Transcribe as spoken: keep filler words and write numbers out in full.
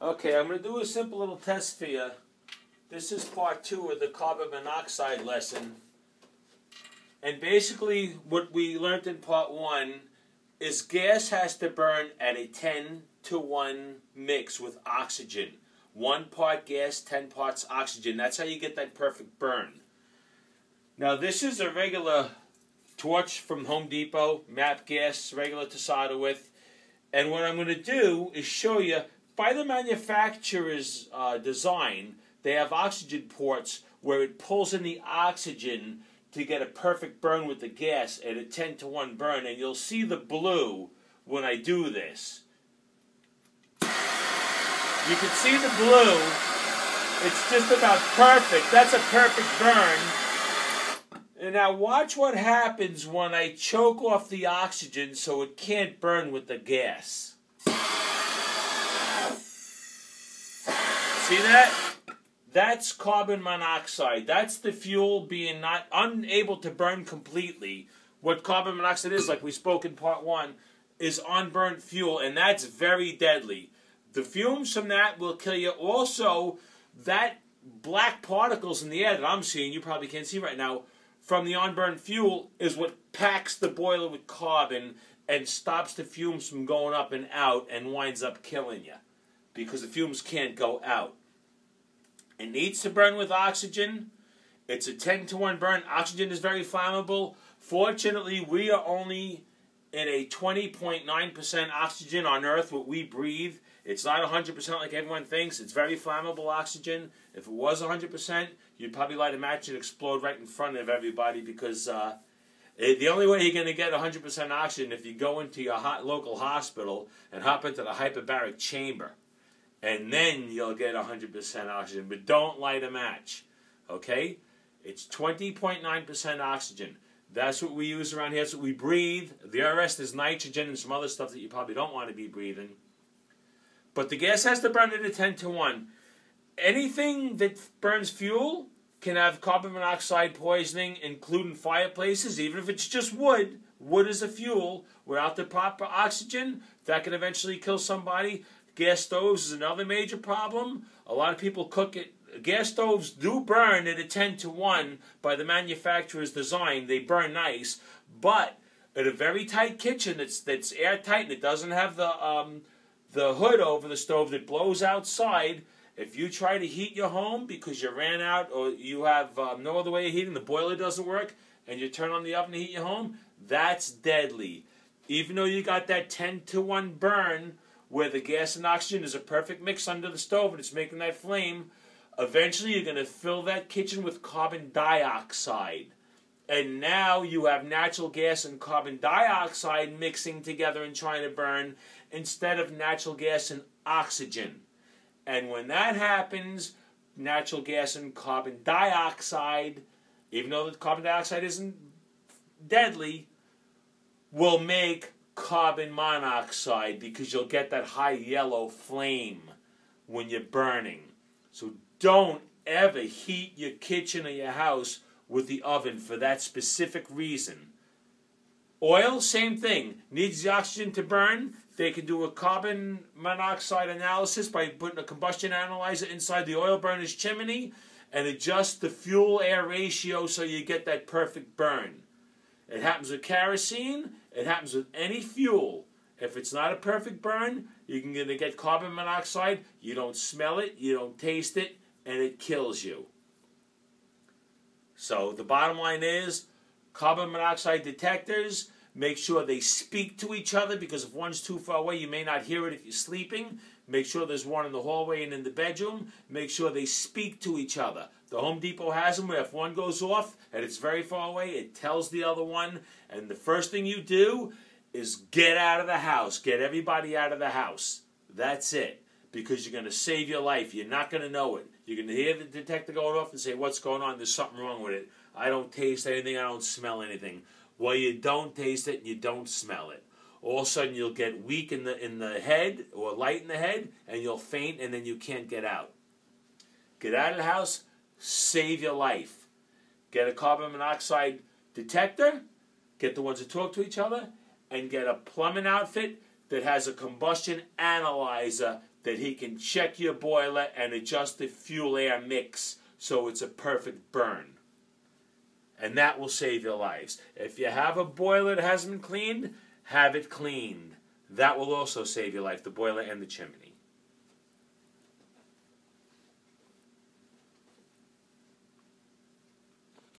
Okay, I'm going to do a simple little test for you. This is part two of the carbon monoxide lesson. And basically what we learned in part one is gas has to burn at a ten to one mix with oxygen. One part gas, ten parts oxygen. That's how you get that perfect burn. Now this is a regular torch from Home Depot, MAP gas, regular to solder with. And what I'm going to do is show you, by the manufacturer's uh, design, they have oxygen ports where it pulls in the oxygen to get a perfect burn with the gas at a ten to one burn, and you'll see the blue when I do this. You can see the blue. It's just about perfect. That's a perfect burn. And now watch what happens when I choke off the oxygen so it can't burn with the gas. See that? That's carbon monoxide. That's the fuel being not unable to burn completely. What carbon monoxide is, like we spoke in part one, is unburnt fuel, and that's very deadly. The fumes from that will kill you. Also, that black particles in the air that I'm seeing, you probably can't see right now, from the unburned fuel is what packs the boiler with carbon and stops the fumes from going up and out and winds up killing you because the fumes can't go out. It needs to burn with oxygen. It's a ten to one burn. Oxygen is very flammable. Fortunately, we are only in a twenty point nine percent oxygen on Earth, what we breathe. It's not one hundred percent like everyone thinks. It's very flammable oxygen. If it was one hundred percent, you'd probably light a match and explode right in front of everybody because uh, it, the only way you're going to get one hundred percent oxygen is if you go into your hot local hospital and hop into the hyperbaric chamber. And then you'll get one hundred percent oxygen, but don't light a match, okay? It's twenty point nine percent oxygen. That's what we use around here. That's what we breathe. The rest is nitrogen and some other stuff that you probably don't want to be breathing. But the gas has to burn at a ten to one. Anything that burns fuel can have carbon monoxide poisoning, including fireplaces, even if it's just wood. Wood is a fuel. Without the proper oxygen, that can eventually kill somebody. Gas stoves is another major problem. A lot of people cook it. Gas stoves do burn at a ten to one by the manufacturer's design. They burn nice, but at a very tight kitchen that's that's airtight and it doesn't have the um, the hood over the stove that blows outside. If you try to heat your home because you ran out or you have um, no other way of heating, the boiler doesn't work, and you turn on the oven to heat your home, that's deadly. Even though you got that ten to one burn, where the gas and oxygen is a perfect mix under the stove and it's making that flame, eventually you're going to fill that kitchen with carbon dioxide. And now you have natural gas and carbon dioxide mixing together and trying to burn instead of natural gas and oxygen. And when that happens, natural gas and carbon dioxide, even though the carbon dioxide isn't deadly, will make carbon monoxide because you'll get that high yellow flame when you're burning. So don't ever heat your kitchen or your house with the oven for that specific reason. Oil, same thing. Needs the oxygen to burn. They can do a carbon monoxide analysis by putting a combustion analyzer inside the oil burner's chimney and adjust the fuel-air ratio so you get that perfect burn. It happens with kerosene. It happens with any fuel. If it's not a perfect burn, you're going to get carbon monoxide. You don't smell it, you don't taste it, and it kills you. So the bottom line is, carbon monoxide detectors, make sure they speak to each other because if one's too far away, you may not hear it if you're sleeping. Make sure there's one in the hallway and in the bedroom. Make sure they speak to each other. The Home Depot has them where if one goes off and it's very far away, it tells the other one. And the first thing you do is get out of the house. Get everybody out of the house. That's it. Because you're going to save your life. You're not going to know it. You're going to hear the detector going off and say, what's going on? There's something wrong with it. I don't taste anything. I don't smell anything. Well, you don't taste it and you don't smell it. All of a sudden, you'll get weak in the, in the head or light in the head, and you'll faint, and then you can't get out. Get out of the house. Save your life. Get a carbon monoxide detector. Get the ones that talk to each other. And get a plumbing outfit that has a combustion analyzer that he can check your boiler and adjust the fuel-air mix so it's a perfect burn. And that will save your lives. If you have a boiler that hasn't been cleaned, have it cleaned. That will also save your life, the boiler and the chimney.